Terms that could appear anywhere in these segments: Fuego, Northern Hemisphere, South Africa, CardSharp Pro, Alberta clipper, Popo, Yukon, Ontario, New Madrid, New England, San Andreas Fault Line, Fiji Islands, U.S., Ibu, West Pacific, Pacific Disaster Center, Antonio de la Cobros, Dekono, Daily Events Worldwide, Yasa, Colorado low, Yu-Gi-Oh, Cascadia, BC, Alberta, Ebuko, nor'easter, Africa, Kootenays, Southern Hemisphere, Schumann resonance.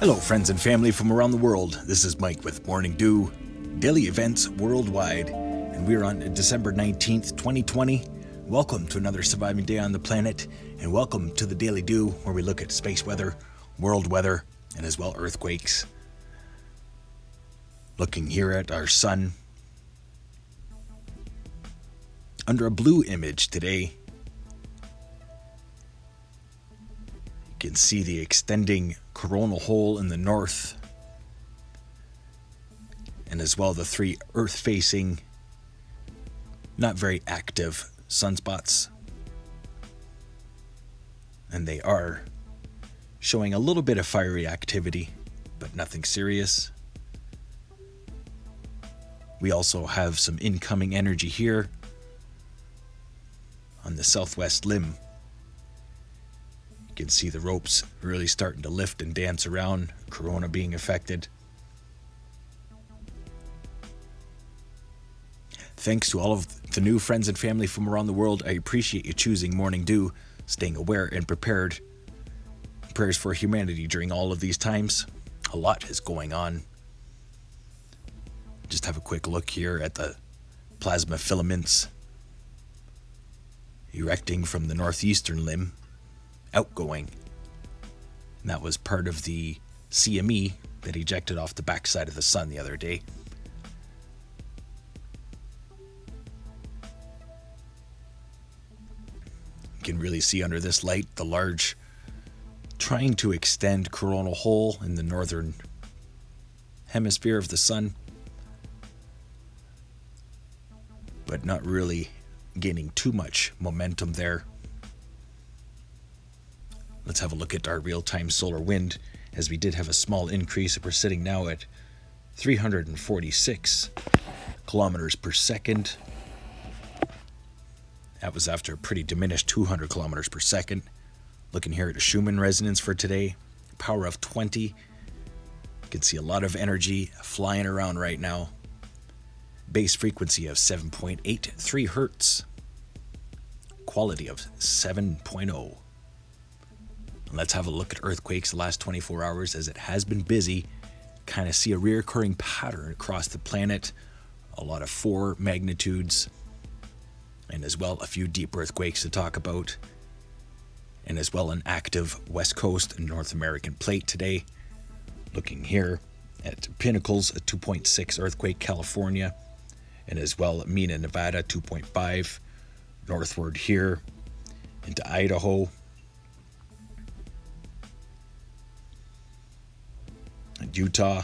Hello friends and family from around the world, this is Mike with Morning Dew, daily events worldwide, and we're on December 19th, 2020. Welcome to another surviving day on the planet, and welcome to the Daily Dew, where we look at space weather, world weather, and as well earthquakes. Looking here at our sun, under a blue image today, you can see the extending coronal hole in the north, and as well the three earth-facing, not very active sunspots, and they are showing a little bit of fiery activity, but nothing serious. We also have some incoming energy here on the southwest limb. You can see the ropes really starting to lift and dance around, corona being affected. Thanks to all of the new friends and family from around the world. I appreciate you choosing Morning Dew, staying aware and prepared. Prayers for humanity during all of these times. A lot is going on. Just have a quick look here at the plasma filaments erecting from the northeastern limb. Outgoing. And that was part of the CME that ejected off the backside of the sun the other day. You can really see under this light the large trying to extend coronal hole in the northern hemisphere of the sun, but not really gaining too much momentum there. Let's have a look at our real-time solar wind, as we did have a small increase. We're sitting now at 346 kilometers per second. That was after a pretty diminished 200 kilometers per second. Looking here at a Schumann resonance for today, power of 20. You can see a lot of energy flying around right now. Base frequency of 7.83 hertz. Quality of 7.0. Let's have a look at earthquakes the last 24 hours, as it has been busy. Kind of see a reoccurring pattern across the planet. A lot of 4 magnitudes, and as well a few deep earthquakes to talk about. And as well an active West Coast and North American plate today. Looking here at Pinnacles, a 2.6 earthquake, California. And as well at Mena, Nevada, 2.5. Northward here into Idaho. Utah,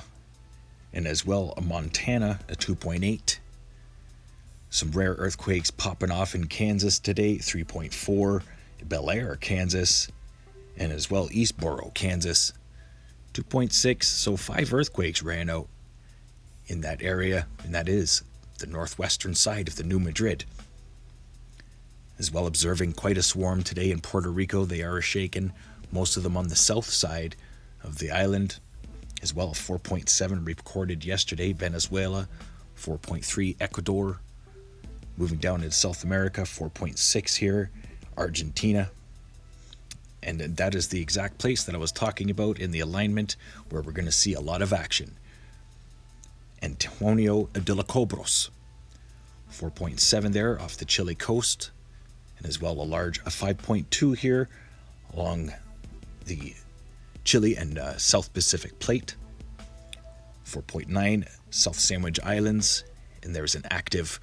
and as well a Montana, a 2.8. Some rare earthquakes popping off in Kansas today, 3.4, Bel Air, Kansas, and as well Eastboro, Kansas, 2.6. So 5 earthquakes ran out in that area, and that is the northwestern side of the New Madrid. As well observing quite a swarm today in Puerto Rico. They are shaken, most of them on the south side of the island. As well, 4.7 recorded yesterday, Venezuela, 4.3 Ecuador. Moving down into South America, 4.6 here, Argentina. And that is the exact place that I was talking about in the alignment where we're going to see a lot of action. Antonio de la Cobros, 4.7 there off the Chile coast. And as well, a large 5.2 here along the Chile and South Pacific Plate, 4.9 South Sandwich Islands, and there's an active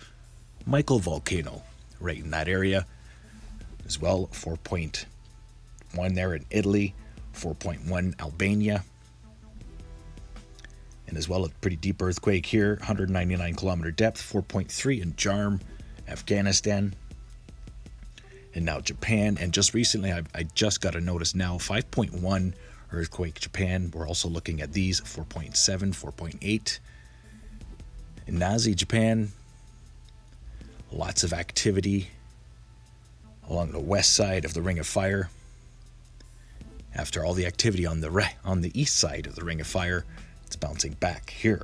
Michael volcano right in that area. As well, 4.1 there in Italy, 4.1 Albania, and as well a pretty deep earthquake here, 199 kilometer depth, 4.3 in Jarm, Afghanistan, and now Japan. And just recently, I just got a notice now, 5.1 earthquake Japan. We're also looking at these, 4.7, 4.8. In Nazi, Japan, lots of activity along the west side of the Ring of Fire. After all the activity on the east side of the Ring of Fire, it's bouncing back here.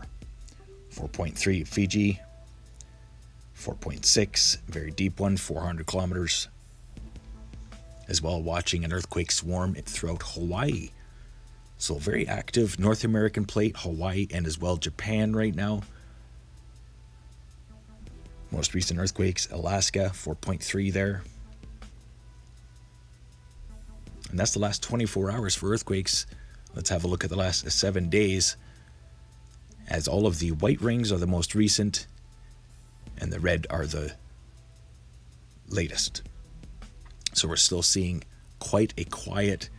4.3 Fiji, 4.6, very deep one, 400 kilometers. As well, watching an earthquake swarm throughout Hawaii. So very active North American plate, Hawaii, and as well Japan right now. Most recent earthquakes, Alaska, 4.3 there. And that's the last 24 hours for earthquakes. Let's have a look at the last 7 days, as all of the white rings are the most recent and the red are the latest. So we're still seeing quite a quiet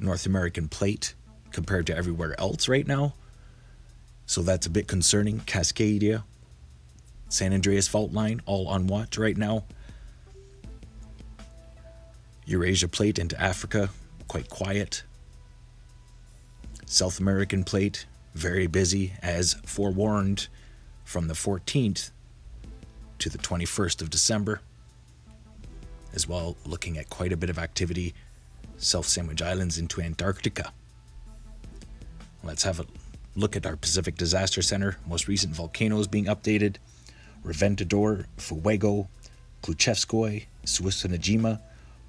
North American plate compared to everywhere else right now. So that's a bit concerning. Cascadia, San Andreas Fault Line, all on watch right now. Eurasia Plate into Africa, quite quiet. South American Plate, very busy, as forewarned, from the 14th to the 21st of December. As well, looking at quite a bit of activity, South Sandwich Islands into Antarctica. Let's have a look at our Pacific Disaster Center, most recent volcanoes being updated. Reventador, Fuego, Klucheskoy, Suisunajima,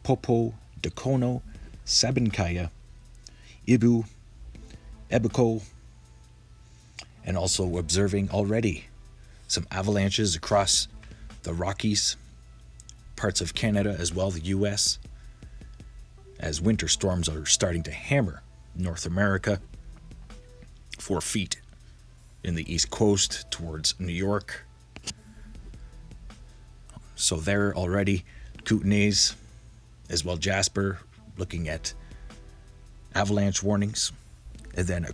Popo, Dekono, Sabinkaya, Ibu, Ebuko, and also observing already some avalanches across the Rockies, parts of Canada, as well the US, as winter storms are starting to hammer North America, 4 feet in the East Coast towards New York. So there already, Kootenays, as well Jasper, looking at avalanche warnings. And then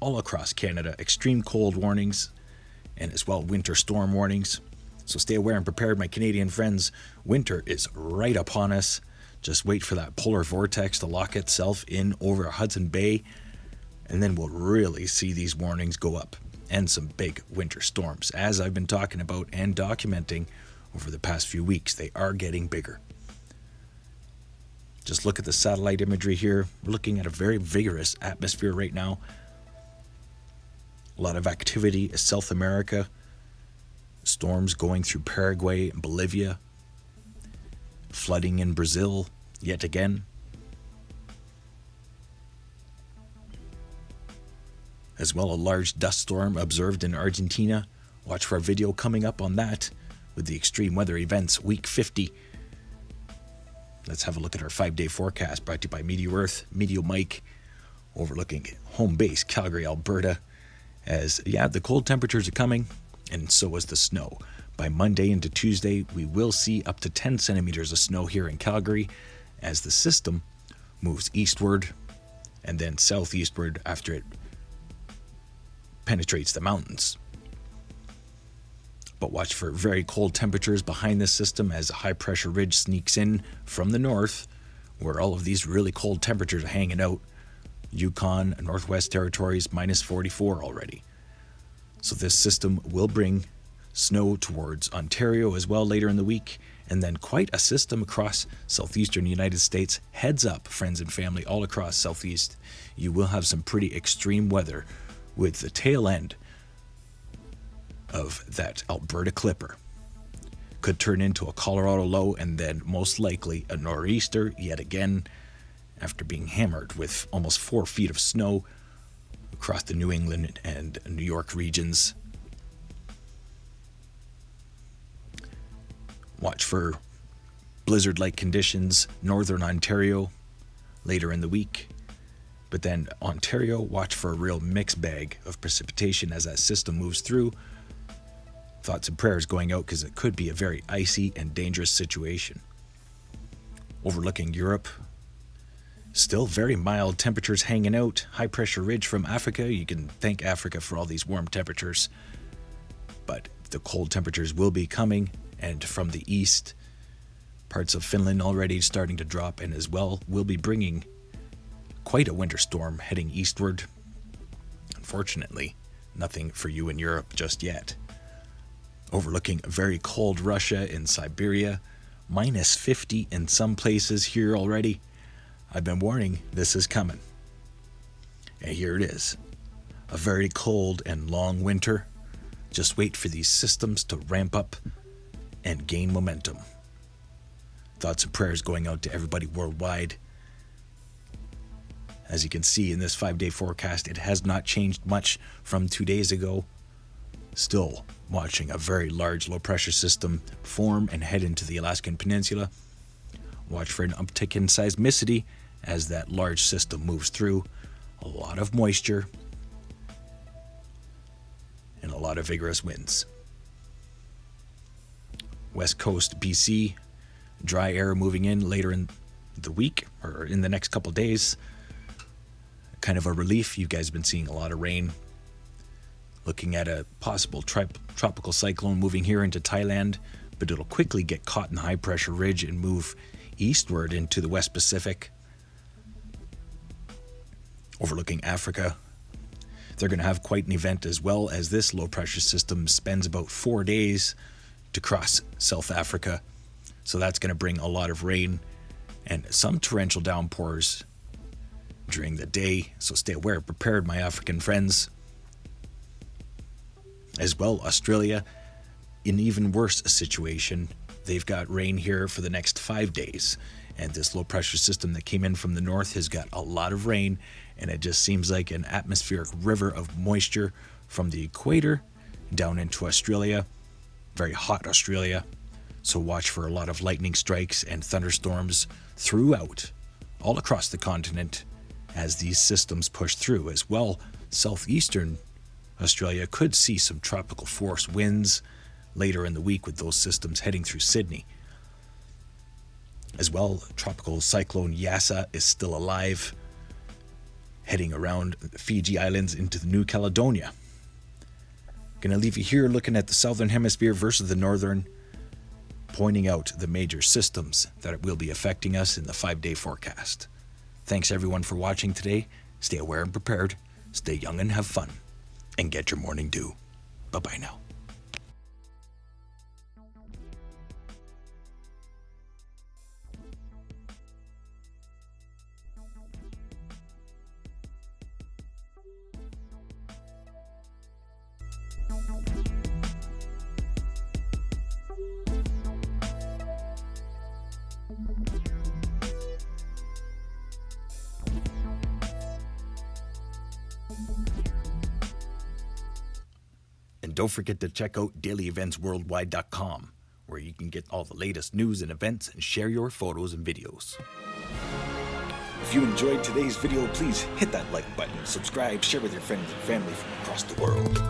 all across Canada, extreme cold warnings, and as well winter storm warnings. So stay aware and prepared, my Canadian friends. Winter is right upon us. Just wait for that polar vortex to lock itself in over Hudson Bay, and then we'll really see these warnings go up, and some big winter storms, as I've been talking about and documenting over the past few weeks. They are getting bigger. Just look at the satellite imagery here. We're looking at a very vigorous atmosphere right now. A lot of activity in South America. Storms going through Paraguay and Bolivia. Flooding in Brazil yet again. As well, a large dust storm observed in Argentina. Watch for our video coming up on that with the extreme weather events, week 50. Let's have a look at our 5-day forecast brought to you by Meteor Earth, Meteor Mike, overlooking home base, Calgary, Alberta. As, yeah, the cold temperatures are coming, and so is the snow. By Monday into Tuesday, we will see up to 10 centimeters of snow here in Calgary as the system moves eastward and then southeastward after it penetrates the mountains. But watch for very cold temperatures behind this system as a high pressure ridge sneaks in from the north, where all of these really cold temperatures are hanging out. Yukon, Northwest Territories, minus 44 already. So this system will bring snow towards Ontario as well later in the week, and then quite a system across southeastern United States. Heads up, friends and family, all across southeast, you will have some pretty extreme weather with the tail end of that Alberta Clipper. Could turn into a Colorado low, and then most likely a nor'easter yet again after being hammered with almost 4 feet of snow across the New England and New York regions. Watch for blizzard-like conditions, northern Ontario later in the week. But then Ontario, watch for a real mixed bag of precipitation as that system moves through. Thoughts and prayers going out, because it could be a very icy and dangerous situation. Overlooking Europe, Still very mild temperatures hanging out. High pressure ridge from Africa. You can thank Africa for all these warm temperatures. But the cold temperatures will be coming, and from the east, parts of Finland already starting to drop, and as well will be bringing quite a winter storm heading eastward. Unfortunately, nothing for you in Europe just yet. Overlooking very cold Russia and Siberia, minus 50 in some places here already. I've been warning, this is coming. And here it is. A very cold and long winter. Just wait for these systems to ramp up and gain momentum. Thoughts and prayers going out to everybody worldwide. As you can see in this 5-day forecast, it has not changed much from 2 days ago. Still watching a very large low pressure system form and head into the Alaskan Peninsula. Watch for an uptick in seismicity as that large system moves through. A lot of moisture and a lot of vigorous winds. West Coast BC, dry air moving in later in the week or in the next couple days. Kind of a relief. You guys have been seeing a lot of rain. Looking at a possible tropical cyclone moving here into Thailand, but it'll quickly get caught in the high pressure ridge and move eastward into the West Pacific. Overlooking Africa, they're going to have quite an event as well, as this low pressure system spends about 4 days to cross South Africa. So that's going to bring a lot of rain and some torrential downpours during the day. So stay aware, prepared, my African friends. As well, Australia, in an even worse situation. They've got rain here for the next 5 days, and this low pressure system that came in from the north has got a lot of rain, and it just seems like an atmospheric river of moisture from the equator down into Australia. Very hot Australia, so watch for a lot of lightning strikes and thunderstorms throughout, all across the continent, as these systems push through. As well, southeastern Australia could see some tropical force winds later in the week with those systems heading through Sydney. As well, tropical cyclone Yasa is still alive, heading around the Fiji Islands into the New Caledonia. Gonna leave you here looking at the southern hemisphere versus the northern, pointing out the major systems that will be affecting us in the 5-day forecast. Thanks everyone for watching today. Stay aware and prepared. Stay young and have fun. And get your morning dew. Bye-bye now. And don't forget to check out dailyeventsworldwide.com, where you can get all the latest news and events and share your photos and videos. If you enjoyed today's video, please hit that like button, subscribe, share with your friends and family from across the world.